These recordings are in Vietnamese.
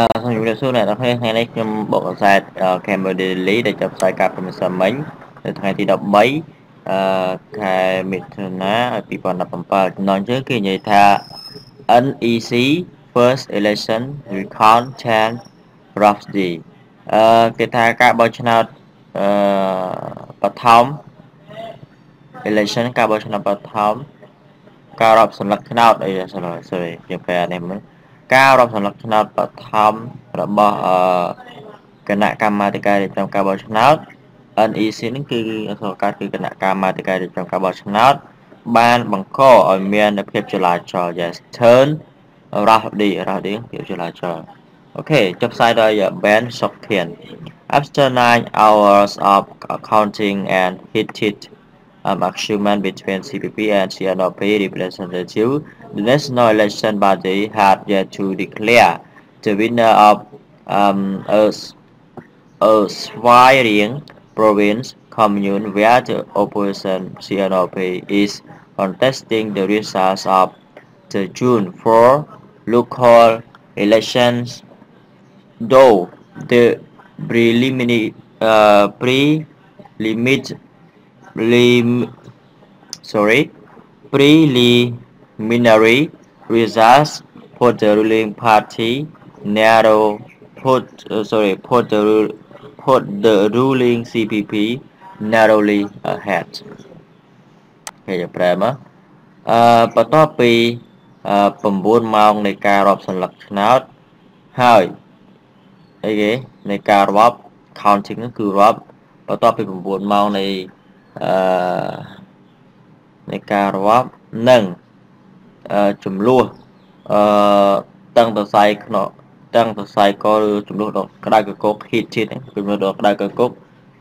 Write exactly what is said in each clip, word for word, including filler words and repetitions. Hãy subscribe cho kênh Ghiền Mì Gõ để không bỏ lỡ những video nê e xê First Election Recall Chance Prophecy. Cái thai các bộ chân nào bắt thông Election các bộ chân nào bắt thông Cao đọc sẵn lạc chân nào. Đây là sẵn lạc sẵn lạc cao đọc sẵn lạc chân nào bắt thông Đó bỏ cái nạ cam mà thì cái trong các bộ chân nào en e xê nâng kì các nạ mà thì cái trong các bộ chân nào ban bằng khổ ở miền được kịp trở lại cho yes turn ra đi ra đi kịp trở lại cho ok chấp sai đây ở bên sọc thiền after nine hours of accounting and heated um, argument between xê pê pê and xê en ô pê representatives the national election body had yet to declare the winner of um, a, a Svai Rieng province commune where the opposition xê en ô pê is contesting the results of the June fourth local elections, though the preliminary uh, preliminary sorry preliminary results for the ruling party narrow put uh, sorry for the put the ruling xê pê pê narrowly ahead. Cái okay, gì Uh, bắt đầu bị bấm bút mong để cài rập sẵn lọc nào hỏi cái này cài rập counting nó cứ rập bắt đầu bị bấm bút mong này này cài rập nâng chấm lúa tăng tờ sai nó tăng tờ sai có chấm lúa đó cái đại cơ cốc hit hit đấy chấm lúa đó đại cơ cốc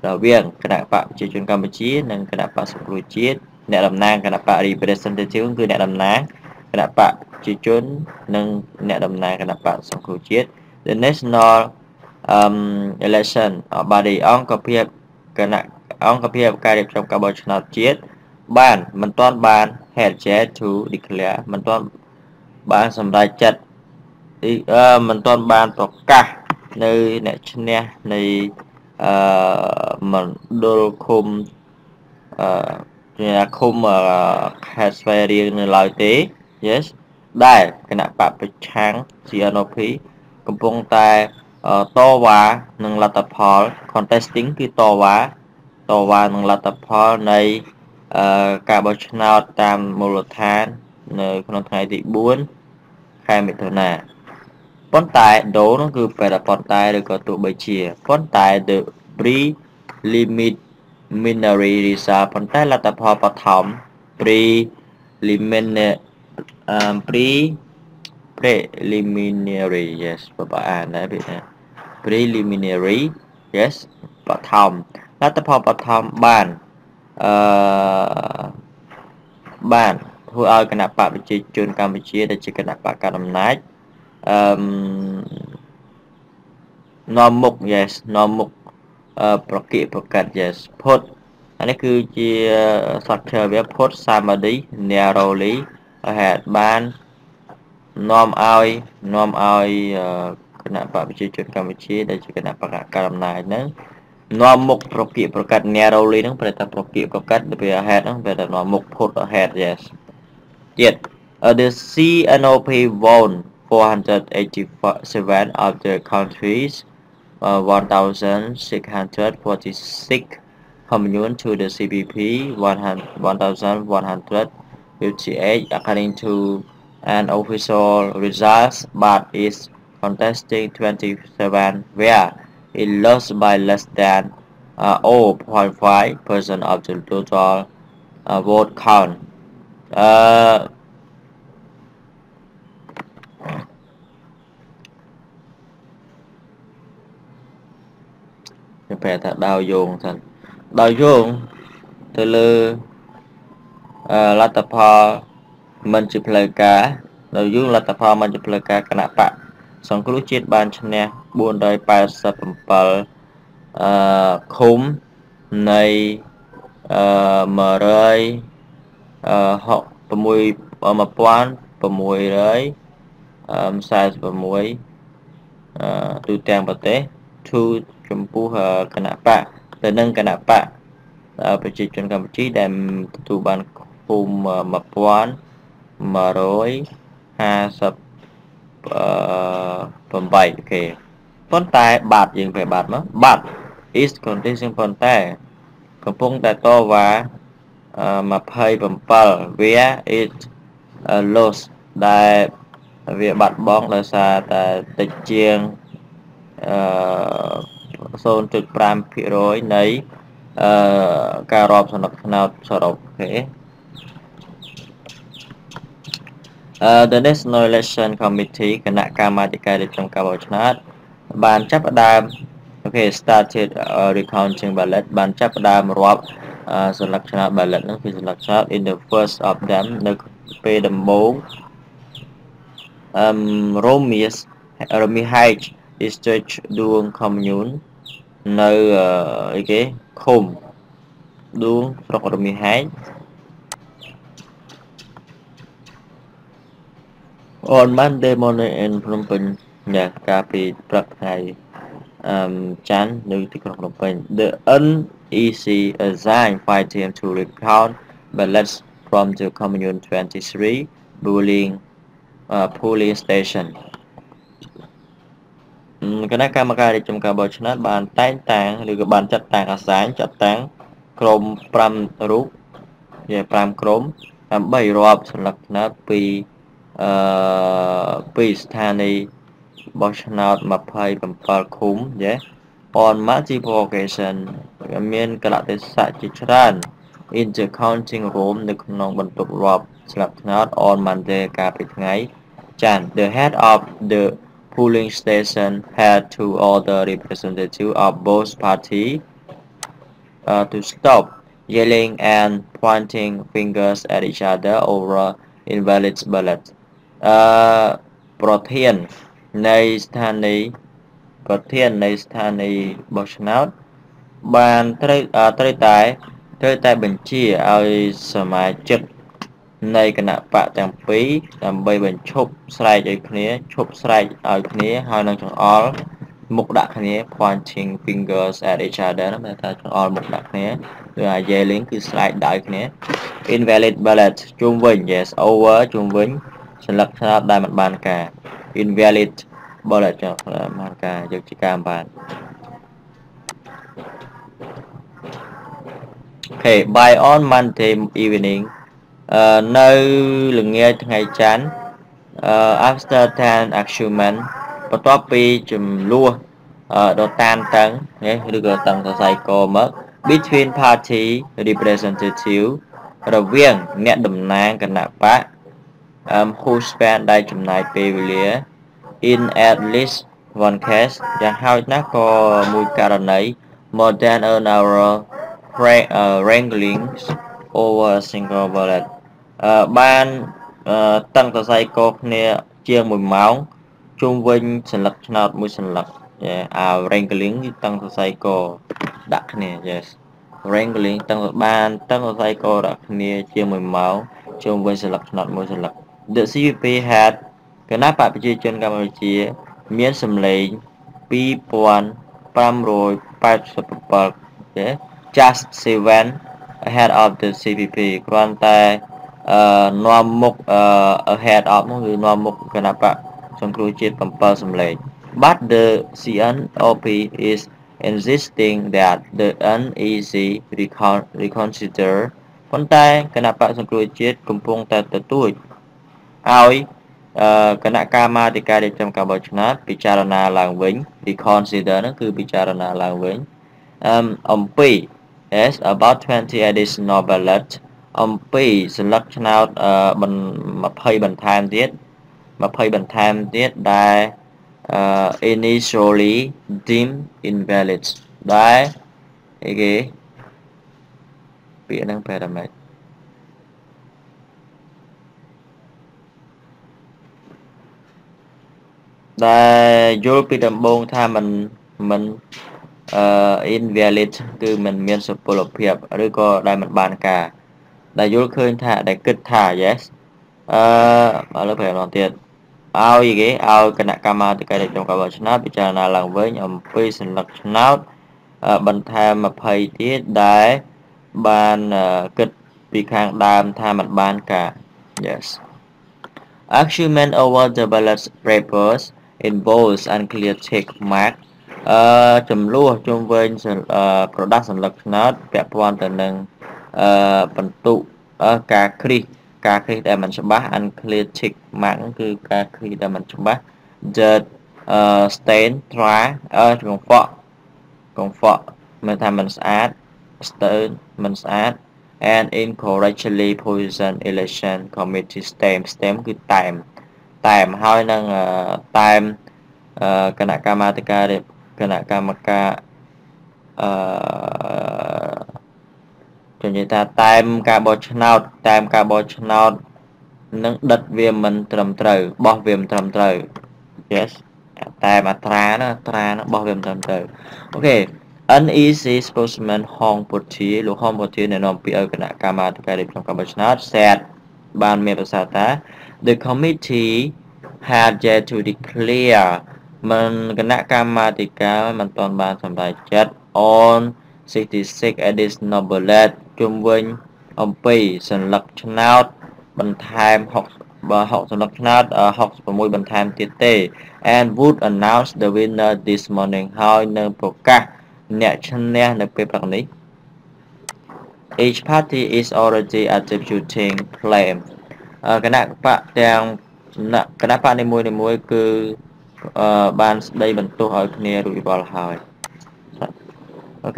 là viên cái đại phạm chỉ chuyên Campuchia nâng cái đại phạm sông lúa chết nè làm nang cái nạp bạc representative cứ nè làm nang cái nạp bạc chỉ chốn nâng nè làm nang cái nạp bạc song khẩu chết the national um, election body ông có việc cái nạp ông có việc cài đặt trong các bộ trường học chết ban mình toàn ban hẹn chế thú declare mình toàn ban sầm đại chặt thì mình toàn ban tọt cả nơi nè trên nè nơi mình đô khum không mà hạt Svai Rieng lời tế yes đây cái nạp bạc bị trắng xê en ô pê công bông tai to và nâng là tập hợp contesting cái to và to và nâng là tập hợp này cả bộ channel nào tam một tháng nơi con thầy thì buôn hai mươi tuần nè con tài đấu nó cứ phải là con tài được có tụ bầy chìa con tài được pre limit Preliminary result phần tay là tập hợp và thẩm preliminary um, pre preliminary yes và bạn đã biết nè preliminary yes và thẩm là tập hợp và thẩm bàn uh, bàn hồi ở cái nạp bạc bị chôn Campuchia để chỉ cái nạp bạc cả năm nay um, nó mục yes nó mụcประกาศประกาศ yes พดอันนี้คือจีสัตว์เชื่อว่าพดสามาดีเนโรลีเหตุบ้านนอมเอานอมเอาขณะปะประชาชนกัมพูชีได้จากขณะประกาศการดำเนินนั้นนอมมุกประกาศประกาศเนโรลีนั้นเป็นแต่ประกาศประกาศโดยเหตุนั้นเป็นแต่นอมมุกพดเหตุ yes เจ็ด the xê en ô pê won four hundred eighty-seven of the countries Uh, one thousand six hundred forty-six commune to the xê pê pê one thousand one hundred fifty-eight according to an official results, but is contesting twenty-seven where it lost by less than uh, zero point five percent of the total uh, vote count. Uh, phải thật đào dùng thật đào dùng từ lư là tập hợp mình chụp lời cá đào dùng là tập hợp mình chụp lời cá cái nạp bạc xong cứ chết ban chân nè buồn đời ba sập bờ khum này mở rơi họ mùi mập quan mùi rơi size mùi tu trang bờ tế thu chấm pu hờ canapa từ nâng canapa bờ chỉ chọn campuchia đem tu ban cùng mập quan mà rồi ha sập phần bảy kì con tai bạt gì phải bạt nó bạt is condition con tai cầm phong tai to và mập hơi bầm bờ vía is lost đại việc bạn bóng là xa tại tịch chiêng xôn trực pram phía rối nấy cà rộp sản lập nào sở độc thế. The National Election Committee cân nạ ca mà thì cái trong cao bảo chát bàn chấp đàm ok started recounting ballot bàn chấp đàm rộp sản lập chát ballot nó khi sản lập chát in the first of them nó phê đầm bốn Romius Romihage district duong commune nơi cái khum duong trong Romihage on Monday morning in Phnom Penh nhà cà phê trật ngày chán nơi thị trường Phnom Penh the N E C assigned five P M to recount ballots from the commune twenty-three bullying Uh, police station. Cái này camera để trong cả bộ channel bàn tay tàng được bàn chặt tàng cả sáng chặt tàng chrome pram rút về pram chrome làm bảy rộp sản lập nó pi pi stani bộ channel mà phải bằng phật khủng nhé on multiple occasion miền cả là tới xã chỉ tràn in the counting room được nòng bật tục rộp sản lập nó on Monday cả bị ngày Chan, the head of the polling station had to order representatives of both parties uh, to stop yelling and pointing fingers at each other over invalid ballots. Uh, ประธานในสถานีประธานในสถานีบอชนาทบานตรีตายตรีตายบัญชีเอาสมาชิก này cái nạp bạc chẳng phí làm bây bình chụp sai chơi khné chụp sai ở khné hai năng chọn all mục đạn khné pointing fingers at each other nó mới ta chọn all mục đạn khné rồi dây lính cứ sai đại khné invalid ballot trung bình yes over trung bình sản lập ra đại mặt bàn cả invalid ballot chọn bàn cả được chỉ cam bàn okay by on Monday evening Uh, nơi lưng nghe ngày chán uh, after tan argument và top pi chùm lua ở đó tan tấn nghe được gọi tầng thờ sai cô mất between party representative rồi viên nét đầm nang cần nạp bác um, who spent đại chùm này pê lía in at least one case và hao nát có mùi cà này more than an hour wrangling over a single bullet Uh, ban uh, tăng tờ say cột nè chia mùi máu chung quanh sản lập nọt mùi sản lập yeah. à, wrangling tăng tờ say cột đặc nè yes wrangling tăng ban tăng tờ say cột đặc nè chia mùi máu chung quanh sản lập nọt mùi sản lập the C P P had cái nắp bạc bị chia trên campuchia miễn sầm lấy pi puan pram rồi pat super just seven ahead of the C P P quan tài nó mục ahead of nó người nó mục cái nào bạn trong câu chuyện tầm bao sầm lệ but the C N O P is insisting that the N E C reconsider con tay cái nào bạn trong câu chuyện cùng phong tại từ tuổi ai cái nào kama thì cái để trong cả bài chấn áp bicarana là vĩnh reconsider nó cứ bicarana là vĩnh ông pi is about twenty additional ballots ông P selection out bằng mà phơi bằng time tiết mà phơi bằng time tiết đại initially deemed invalid đại cái bị năng phải làm lại đại vô bị đầm bông tha mình mình invalid từ mình miễn số phổ biến rồi có đại mặt bàn cả đại vô khơi thả đại kịch thả yes ở lớp phải hoàn thiện ao gì cái ao cái nạc cam từ cái này trong các bạn bị trả là với nhóm phi sinh lực snap bận tham mà phải tiết đáy ban kịch bị khang đam tham mặt ban cả. Yes. Argument over the ballot papers involves unclear tick mark. Chùm lua chung với product sinh lực snap kẹp quan từ nâng vận tụ cả kri. Các khi đã mình chấm bát unclear tick mark cứ các khi đã mình chấm bát the uh, stain try ở uh, trong phọ trong phọ mình tham mình add stain mình add and incorrectly poison election committee stem stem cứ tạm tạm hơi năng uh, tạm uh, cái này kamatika để cái này kamaka chúng ta time carbon out time carbon out nâng đất viêm mình trầm trời bỏ viêm trầm trời. Yes time mà tra nó tra nó bỏ viêm trầm trời. Ok nec spokesman Hong Porti lục Hong Porti này nó bị ở cái nạ camera cái đẹp trong carbon out said ban mẹ ta the committee had yet to declare mình cái nạ camera thì cả mình toàn ban sầm đại chết on sixty-six additional bullet chung quanh ông Pi sinh lực snap bình tham học và học sinh lực snap học và môi bình tham tiết tê and would announce the winner this morning how nâng podcast nhẹ chân nè nâng bếp đặc ní. Each party is already attributing claim cái nạc bạc đang cái nạc bạc này môi này môi cứ ban đây bình tố hỏi kia rủi vào hỏi. Ok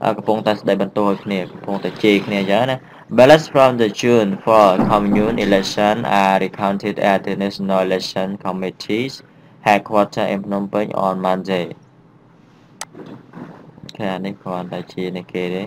Kapung ta sẽ bận tôi nè, Kapung ta chê nè nhớ nè. Ballots from the June for commune election are recounted at the National Election Committee's headquarters in Phnom Penh on Monday. Cái này còn ta chê này kia đấy.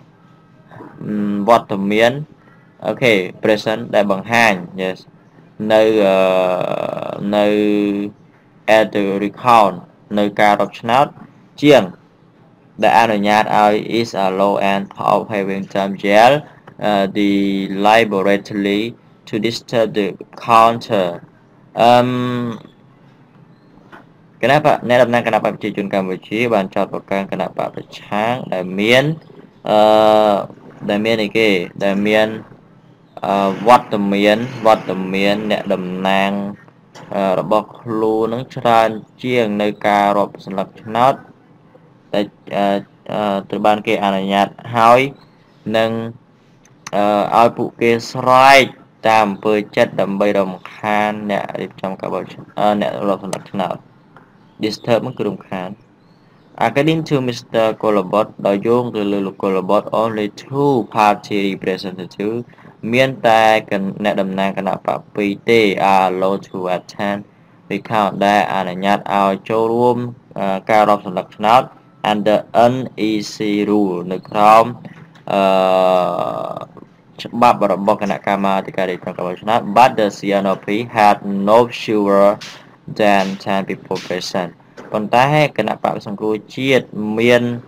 um, vọt thầm miến. Ok present đại bằng hành. Yes. Nơi uh, nơi at the recount nơi ca đọc snap chiêng the anonymat is a low end of having time jail uh, deliberately to disturb the counter. Um, kenapa? Nè đập nang kenapa pencipta Campuchia ban chọn perkara kenapa pecah? Damian, Damian này kì, Damian, what Damian, what Damian nè đập nang bọc lù nắng tràn chieng nơi cà rộp sập nát. Từ ban kia anh nhạt hỏi nâng ai phụ kia xoay tạm với chất đầm bây đồng khán nẹ trong các bộ nẹ lập sản lập nào disturb mất cử đồng khán. According to mister Kolobot đòi dung từ lưu lục Kolobot only two party representatives miễn tài nẹ đầm nàng cả nạ phạm phí tê are low to attend because they anh nhạt ao châu rùm cao lập sản lập nào and the nec rule nực rõm bắp bờ bọc cái nạc camera thì cái đấy trong các bạn nói but the xê en ô pê had no fewer than ten people present. Còn ta hay cái nạc bạc song cua chiết miền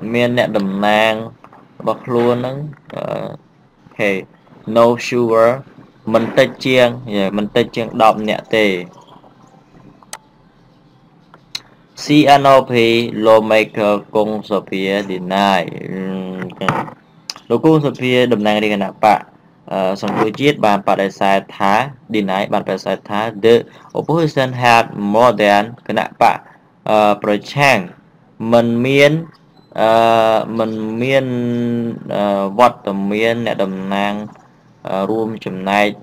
miền nẹt đầm nang bọc luôn nắng hey no fewer mình tê chiêng mình tê chiêng đọng nẹt tề. xê en ô pê lawmaker Kung Sophia deny. Lúc Kung Sophia đầm nàng đi cái nạp bạc xong cuối chiết bàn bạc đại sai thá deny bàn bạc sai thá the opposition had more than cái nạp bạc pro chang mình miên mình miên vọt tầm miên nè đầm nàng room chùm này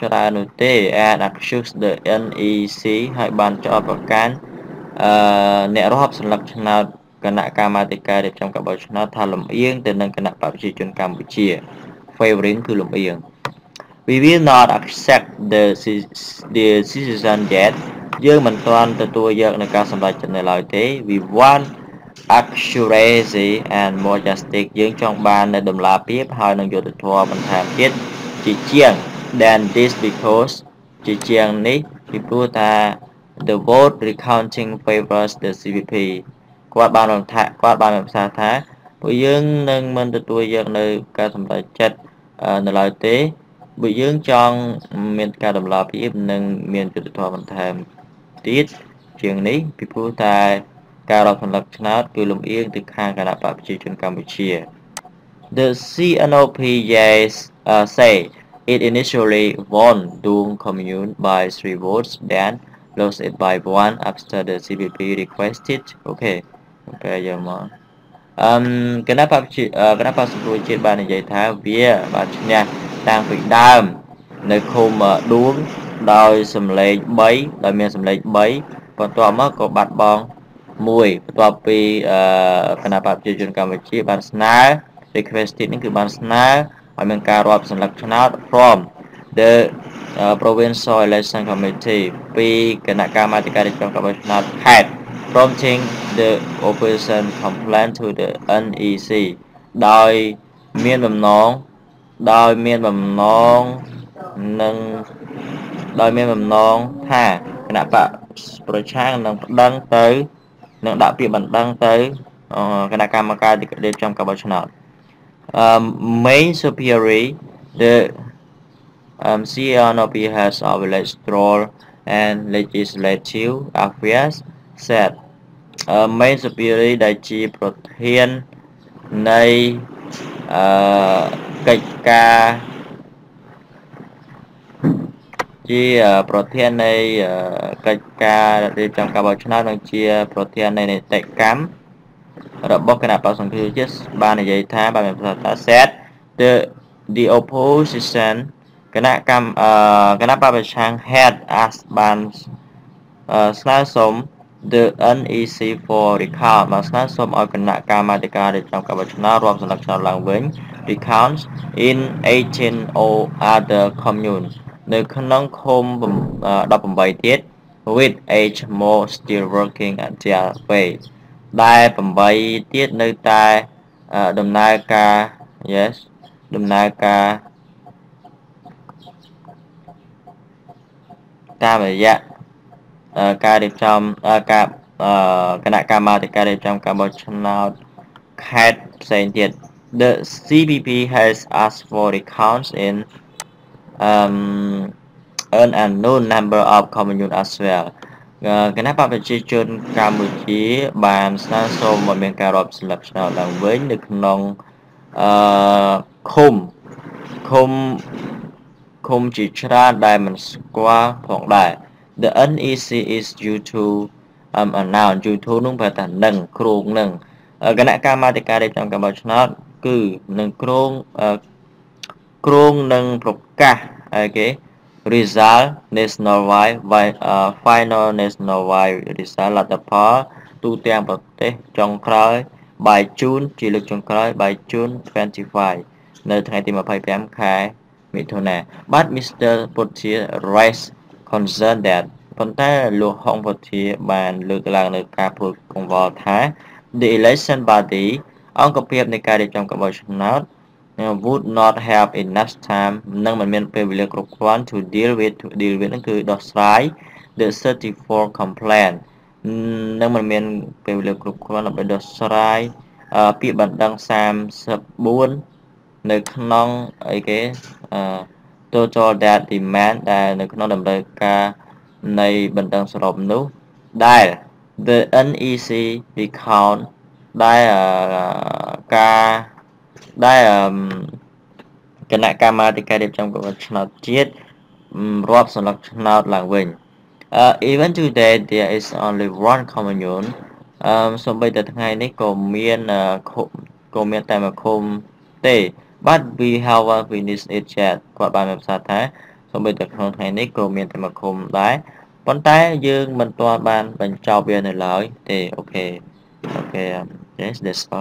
ra nụ tê and accused the nec hai bàn cho bạc can nè rô hấp sinh lập chân nào cái nạ kamatika đẹp trong các báo chân nào thà lầm yên tên nâng cái nạ bạc chi chuyên Campuchia phê vĩnh cứ lầm yên We will not accept the the decision yet. យើងមិនទាន់ទទួលយកនៅការសម្រេចចិត្តនៅឡើយទេ We want accuracy and more justice. យើងចង់បាននៅដំណាលភាពហើយនឹងយុត្តិធម៌បន្ថែមទៀតជាជាង than this because ជាជាងនេះពីព្រោះថា the vote recounting favors the ซี พี พี គាត់បានរំថាគាត់បានផ្សាយថាពួកយើងនឹងមិនទទួលយកនៅការសម្រេចចិត្តនៅឡើយទេបើយើងចង់មានការដំណាលភាពនិងមានយុត្តិធម៌បន្ថែមទៀតជាងនេះពីព្រោះតែការរកសម្លឹកឆ្នោតគឺលំអៀងទៅខាងគណៈបព្វជិជនកម្ពុជា The ซี เอ็น โอ พี yes uh, say it initially won Doong Commune by three votes then lost it by one after the ซี พี พี requested okay ពេលយកមកអឹមគណៈបព្វជិគណៈបព្វសង្គ្រោះជាតិបាននិយាយថាវាបានឈ្នះតាំងពីដើមនៅឃុំដួងដោយសម្លេង3ដោយមានសម្លេង3បន្ទាប់មកក៏បាត់បង់មួយបន្ទាប់ពីគណៈបព្វជិជនកម្ពុជាបានស្នើ requested នេះគឺបានស្នើឲ្យមានការរាប់សន្លឹកឆ្នោត from the uh, provincial election committee ពីគណៈកម្មាធិការរៀបចំការបោះឆ្នោតខេត្ត prompting the opposition complaint to the เอ็น อี ซี ដោយមានបំណងដោយមានបំណងនឹងដោយមានបំណងថាគណៈបព្វប្រឆាំងនឹងប្តឹងទៅនឹងដាក់ពាក្យបណ្ដឹងទៅគណៈកម្មការរៀបចំការបោះឆ្នោត Main Superior the um, ซี เอ็น โอ พี has overlaid role and legislative affairs said uh, Main Superior ដែលជាប្រធាននៃអឺកិច្ចការជាប្រធាននៃកិច្ចការរៀបចំការបោះឆ្នោតនិងជាប្រធាននៃនីតិកម្មរបស់គណៈបព្វសង្គ្រោះជាតិបាននិយាយថាបានមានប្រសាសន៍ថា set the the opposition គណៈកម្មគណៈបព្វប្រឆាំង had asked បានស្នើសុំ the เอ็น อี ซี for recount បានស្នើសុំឲ្យគណៈកម្មាធិការរៀបចំការបោះឆ្នោតរួមសន្លឹកឆ្នោតឡើងវិញ recount in eighteen other communesនៅក្នុងឃុំeighteenទៀត with age more still working at their place ដែលeightទៀតនៅតែដំណើរការ yes ដំណើរការតាមរយៈការរៀបចំការគណៈកម្មាធិការរៀបចំការបោះឆ្នោតខេត្តផ្សេងទៀត The ซี พี พี has asked for recounts in Um, an unknown number of communes as well. Uh, គណៈបព្វប្រជាជនកម្ពុជាបានស្នើសុំឲ្យមានការរាប់សន្លឹកឆ្នោតឡើងវិញនៅក្នុងអឺឃុំឃុំឃុំជាច្រើនដែលមិនស្គាល់ផងដែរ The เอ็น อี ซี is due to um, announce due to នឹងប្រតិនឹងគ្រោងនឹងគណៈកម្មាធិការរៀបចំការបោះឆ្នោតគឺនឹងគ្រោងគ្រោងនឹងប្រកាសអូខេ result national wide uh, final national wide result លទ្ធផលទូទាំងប្រទេសចុងក្រោយ by June ជាលើកចុងក្រោយ by June twenty-fifth នៅថ្ងៃទីtwenty-fifth ខែមិថុនា but Mr Potier raised concern that ប៉ុន្តែលោកហុង Potier បានលើកឡើងនៅការព្រួយកង្វល់ថា the election body អង្គភាពនៃការរៀបចំការបោះឆ្នោតwould not have enough time នឹងមិនមានពេលវេលាគ្រប់គ្រាន់ to deal with to deal with នឹងគឺដោះស្រាយ the thirty-four complaint នឹងមិនមានពេលវេលាគ្រប់គ្រាន់ដើម្បីដោះស្រាយពាក្យបណ្ដឹងthirty-fourនៅក្នុងអីគេ total that demand ដែលនៅក្នុងដំណើរការនៃបណ្ដឹងសរុបនោះដែល the เอ็น อี ซี recount ដែលការដែលគណៈកម្មាធិការរៀបចំការបោះឆ្នោតជាតិរាប់សន្លឹកឆ្នោតឡើងវិញ even today there is only one commune សូម្បីតែថ្ងៃនេះក៏មានក៏មានតែមួយឃុំទេ but we haven't finished it yet គាត់បានផ្សាយថាសូម្បីតែក្នុងថ្ងៃនេះក៏មានតែមួយឃុំដែរប៉ុន្តែយើងមិនទាន់បានបញ្ចប់វានៅឡើយទេ okay okay yes that's all